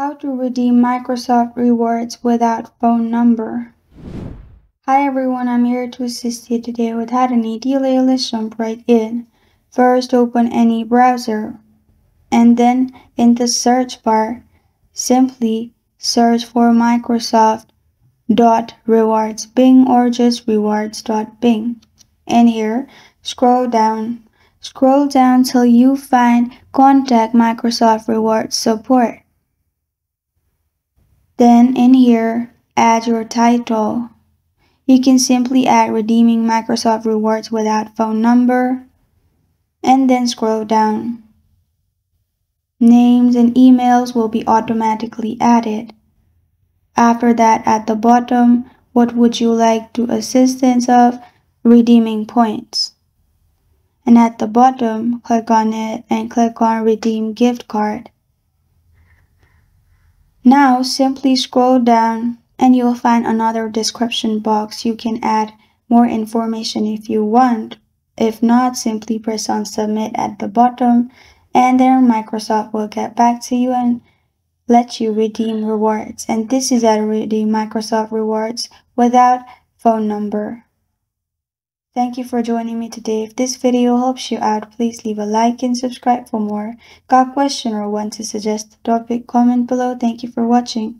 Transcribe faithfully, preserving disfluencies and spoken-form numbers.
How to redeem Microsoft Rewards without phone number. Hi everyone, I'm here to assist you today with how to need delay. Let's jump right in. First, open any browser, and then in the search bar, simply search for Microsoft.Rewards Bing or just rewards.bing. And here, scroll down. Scroll down till you find Contact Microsoft Rewards Support. Then in here, add your title. You can simply add Redeeming Microsoft Rewards Without Phone Number. And then scroll down. Names and emails will be automatically added. After that, at the bottom, what would you like to assistance of? Redeeming points. And at the bottom, click on it and click on Redeem Gift Card. Now simply scroll down and you'll find another description box. You can add more information if you want. If not, simply press on Submit at the bottom, and then Microsoft will get back to you and let you redeem rewards. And this is how to redeem Microsoft Rewards without phone number. Thank you for joining me today. If this video helps you out, please leave a like and subscribe for more. Got a question or want to suggest a topic? Comment below. Thank you for watching.